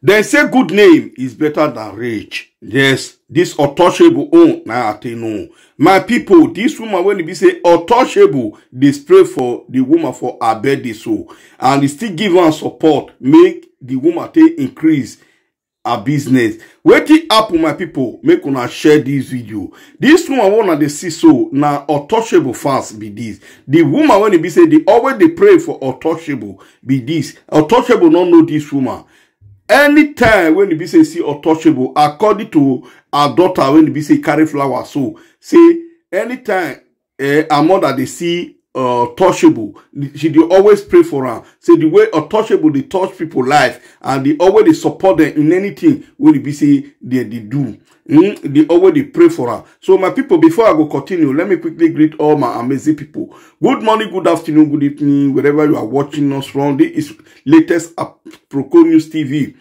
They say good name is better than rich. Yes, this untouchable own now atenu. My people, this woman when they say untouchable, they pray for the woman for her birthday soul, and they still give her support, make the woman take increase her business. Waiting up, my people, make una share this video. This woman wanna they see so now untouchable fast be this. The woman when they be say they always they pray for untouchable be this. Untouchable not know this woman. Anytime when the be say see untouchable, according to her daughter when the be say carry flower, so say anytime her mother they see untouchable, she they always pray for her. Say the way untouchable they touch people life, and they always they support them in anything when the be say they do. They always they pray for her. So my people, before I go continue, let me quickly greet all my amazing people. Good morning, good afternoon, good evening, wherever you are watching us from. This is latest Aproko News TV.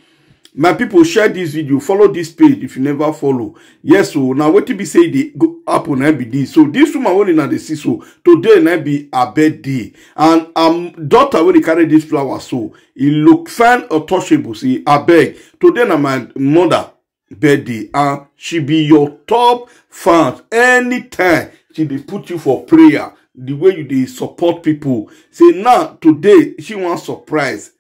My people, share this video, follow this page if you never follow. Yes, so now what be say they go up on MBD. So this woman only now they see so today now be a birthday, and daughter when they carry this flower, so it look fine or touchable. See, I beg today now my mother birthday, and she be your top fan. Anytime she they put you for prayer, the way you they support people. Say now today she wants surprise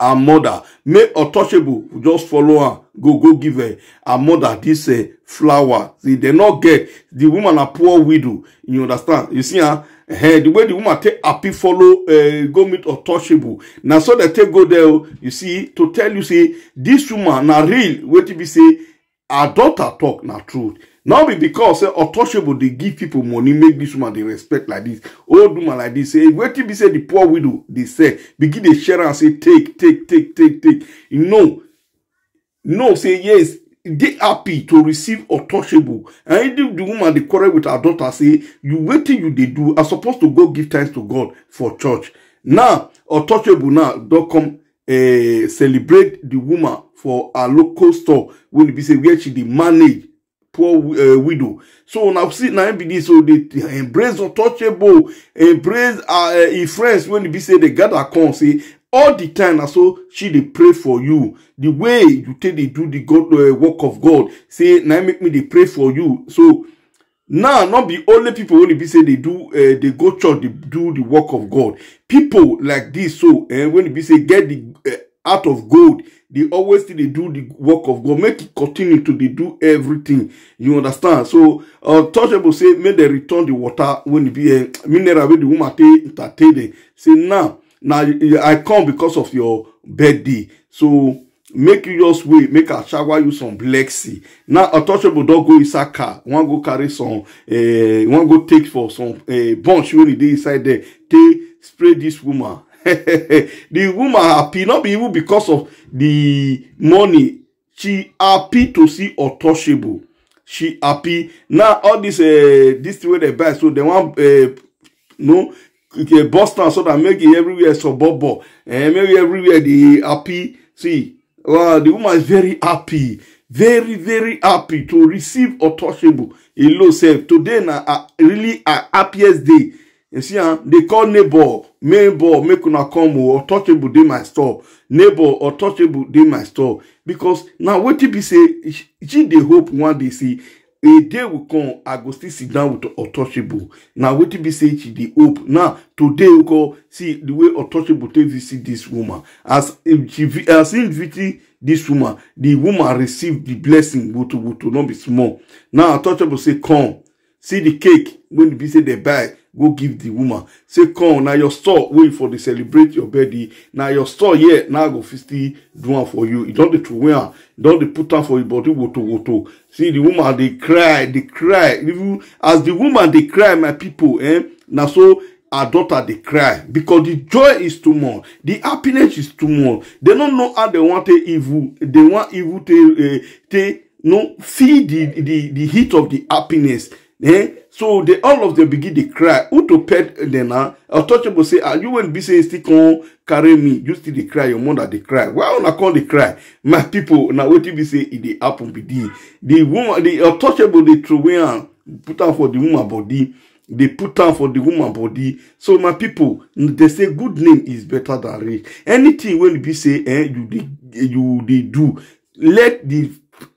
her mother. Make untouchable just follow her, go give her mother this flower. See, they not get the woman a poor widow, you understand? You see her, the way the woman take happy follow go meet untouchable. Now so they take go there, you see, to tell you say this woman na real. What if you say her daughter talk na truth? Now be because untouchable they give people money, make this woman they respect like this. Old woman like this say, wait till be say the poor widow they say begin they share and say take. You know, no say yes. They happy to receive untouchable. And if the woman they quarrel with her daughter say, you wait till you they do are supposed to go give thanks to God for church. Now untouchable now don't come celebrate the woman for a local store when they say where she they manage poor widow. So now see now MBD, so they embrace untouchable, embrace friends when they say they gather come say all the time. And so she they pray for you. The way you take they do the God work of God. Say now make me they pray for you. So now not be only people when they say they do they go church they do the work of God. People like this, so when they say get the out of gold, they always they do the work of God. Make it continue to they do everything. You understand? So untouchable say may they return the water when it be a mineral with the woman take. Say now I come because of your birthday. So make you just wait, make a shower you some blexi. Now untouchable don't go inside car. One go carry some one go take for some bunch when they inside there. They spray this woman. The woman happy, not be even because of the money. She happy to see untouchable. She happy. Now all this way they buy, so they want no Boston, so that make it everywhere suburb, and maybe everywhere they happy. See, well, the woman is very happy, very happy to receive untouchable. Hello, self. Today now really a happiest day. You see, they call neighbor, make una come untouchable dey my store. Neighbor, untouchable dey my store. Because now what be say, she dey hope one day see a day will come. I go still sit down with untouchable. Now what be say she dey hope. Now today we go see the way untouchable take visit this woman. As if she as in visit this woman, the woman received the blessing. Woto not be small. Now untouchable say come see the cake when be say they buy. Go give the woman. Say, come, now your store, wait for the celebrate your birthday. Now your store, yeah, now go 50 down for you. You don't the to wear, you don't the put on for your body, woto. See, the woman, they cry. Even as the woman, they cry, my people, Now, so, our daughter, they cry. Because the joy is too much. The happiness is too much. They don't know how they want the evil. They want evil to, no, feel the heat of the happiness. So they all of them begin to cry. Who to pet them now? Untouchable say, you won't be saying stick on carry me. You still they cry, your mother they cry. Why on I call they cry? My people now what you be say it they happen be the woman the untouchable they throw away put out for the woman body. They put down for the woman body. So my people, they say good name is better than rich. Anything when you be say, you they do. Let the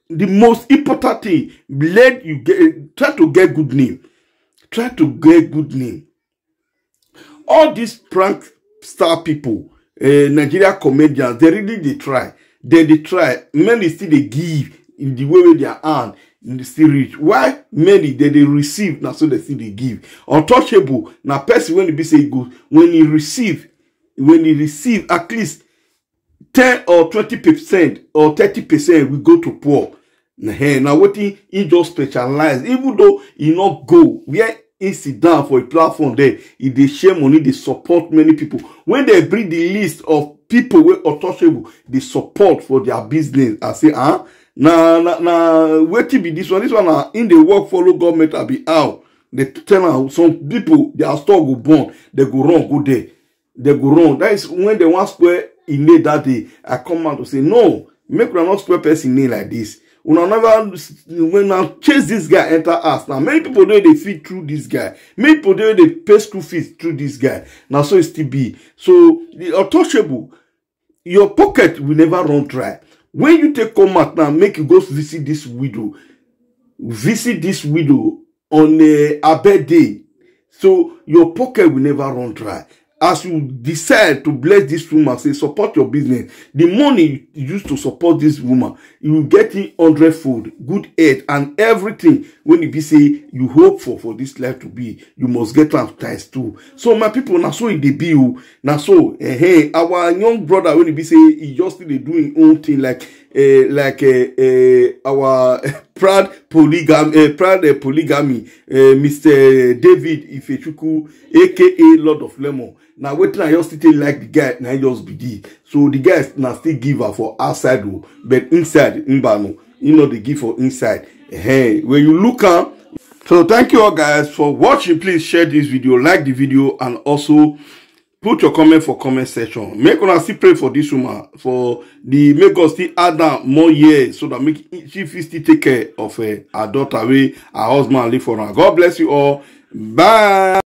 most important thing, let you get, try to get good name. Try to get good name. All these prank star people, Nigeria comedians, they really they try. They try. Many still they give in the way they are earned. They still rich. Why? Many they receive now, so they still they give. Untouchable now. Person when he be say good, when he receive at least 10 or 20% or 30% will go to poor. Now what he just specialize, even though he not go where he sit down for a platform there, if they share money, they support many people. When they bring the list of people who are untouchable, they support for their business. I say, huh? Now, wait till be this one. This one in the work follow government will be out. They tell some people their store go burn, they go wrong, go there. They go wrong. That is when they want square in there that day. I come out to say, no, make we not square person in like this. We never when I chase this guy enter us. Now many people know they feed through this guy. Many people know they pay school fees through this guy. Now so it's still be. So the untouchable, your pocket will never run dry. When you take command now, make you go visit this widow. Visit this widow on a bad day. So your pocket will never run dry. As you decide to bless this woman, say support your business. The money you use to support this woman, you will get it 100-fold, good health and everything. When you be say you hope for this life to be, you must get baptized too. So my people, now so it they be you. Now so hey, our young brother when he be say he just they do his own thing like our proud polygamy, Mr. David Ifechuku, aka Lord of Lemon. Now waiting I just still like the guy now just be the. So the guys now still give her for outside, but inside mbano, you know they give for inside. Hey, when you look up. So thank you all guys for watching. Please share this video, like the video, and also put your comment for comment section. Make us still pray for this woman, for the make God still add down more years so that make she still take care of her daughter, her husband, live for her. God bless you all. Bye.